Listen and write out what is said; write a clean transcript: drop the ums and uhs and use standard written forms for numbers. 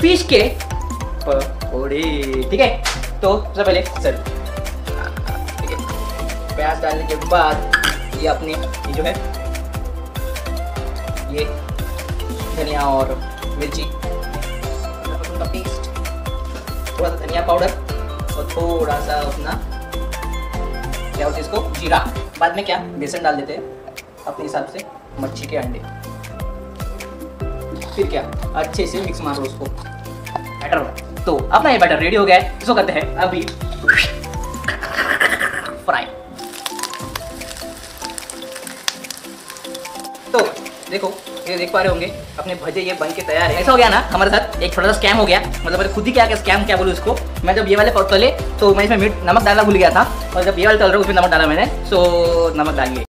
Fish के पकौड़े। ठीक है, तो सबसे पहले सर प्याज डालने के बाद ये अपने जो है ये धनिया और मिर्ची, थोड़ा पेस्ट, थोड़ा सा धनिया पाउडर और थोड़ा सा अपना क्या होता है इसको जीरा, बाद में क्या बेसन डाल देते हैं अपने हिसाब से, मच्छी के अंडे, फिर क्या अच्छे से मिक्स मारो उसको बैटर। तो अपना ये बैटर रेडी हो गया है, इसको करते हैं अभी फ्राई। तो देखो ये देख पा रहे होंगे अपने भजे ये बन के तैयार है। ऐसा हो गया ना हमारे साथ एक छोटा सा स्कैम हो गया, मतलब खुद ही क्या क्या स्कैम क्या बोलूँ इसको। मैं जब ये वाले तले तो मैं इसमें मीठ नमक डालना भूल गया था, और जब ये वाले तल रहा उसमें नमक डाला मैंने, सो नमक डालिए